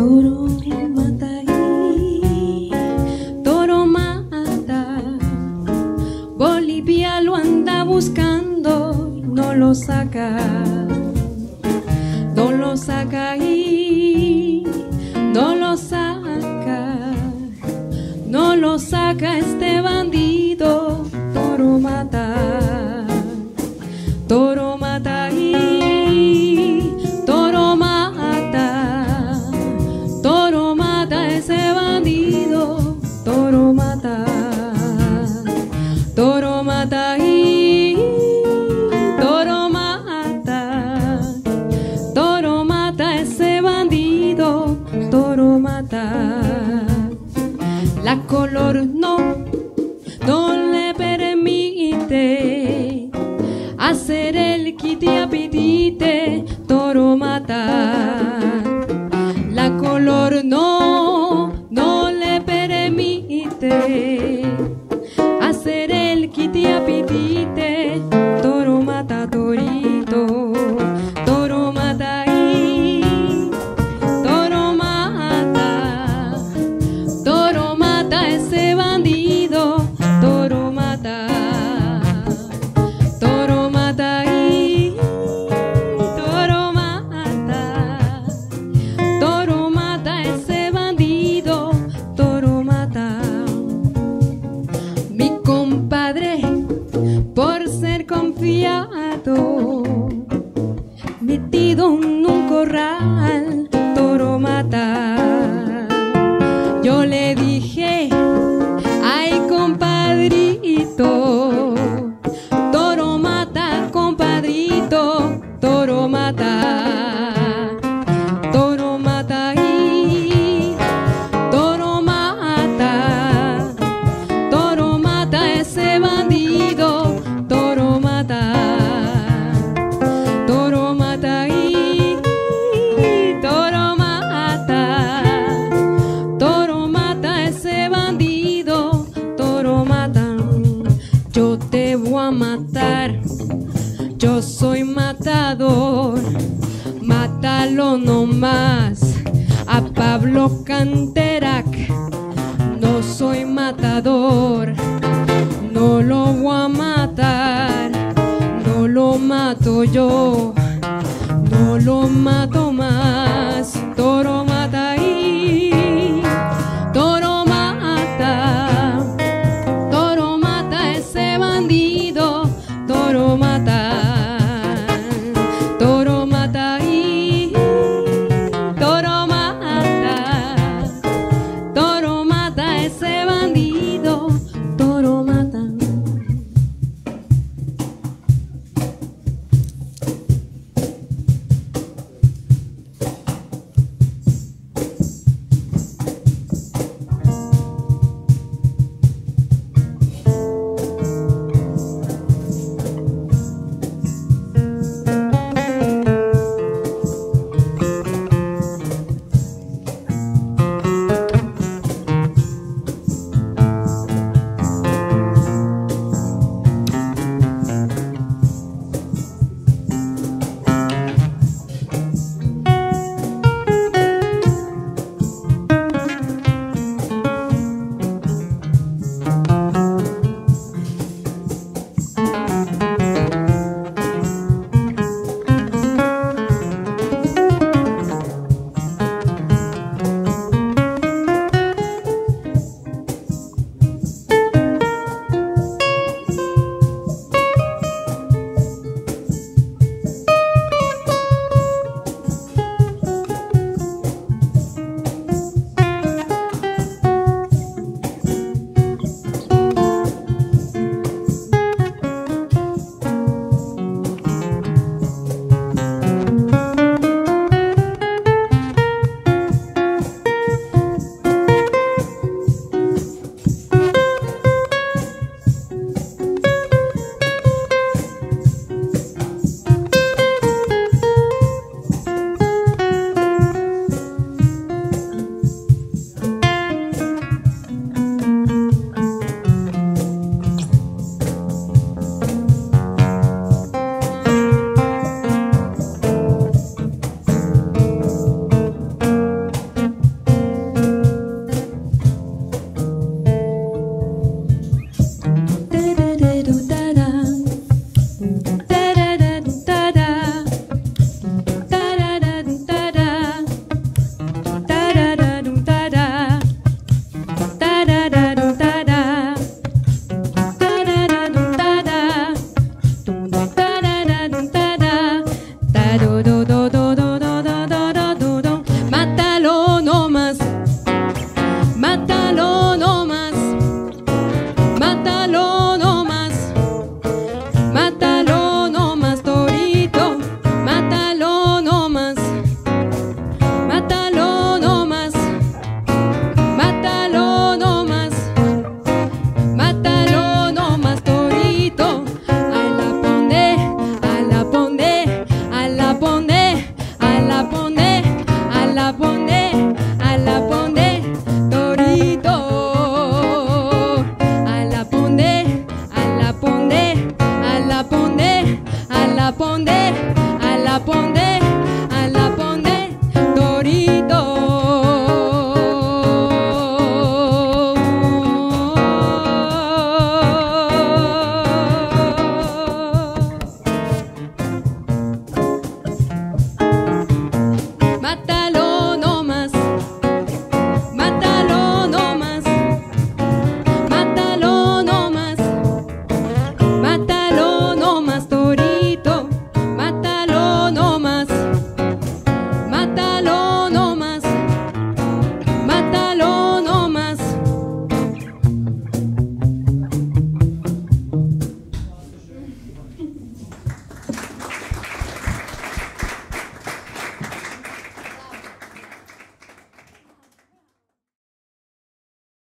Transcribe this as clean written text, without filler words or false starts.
Toro mata, Toro mata. Bolivia lo anda buscando y no lo saca. No lo saca y no lo saca. No lo saca este bandido. Toro mata, Toro mata y Toro mata. Toro mata ese bandido. Toro mata, Toro mata y Toro mata. Toro mata ese bandido. Toro mata. La color no le permite hacer el quitiapitite. Toro mata. La color no le permite hacer el quitiapitite. Toro mata, torito. Toro mata y Toro mata. Toro mata ese bandido. Toro mata, Toro mata y Toro mata. Toro mata ese bandido. Toro mata. Mi compadre, por ser confiado, metido en un corral. Toro mata. Yo le dije, ay compadrito, Toro mata, compadrito. Toro mata, Toro mata y Toro mata. Toro mata ese bandido. Toro mata, Toro mata y Toro mata. Toro mata ese bandido. Toro mata. Yo te voy a matar, yo soy matador. Mátalo nomás a Pablo Canterac. No soy matador, no lo voy a matar. No lo mato yo, no lo mato más.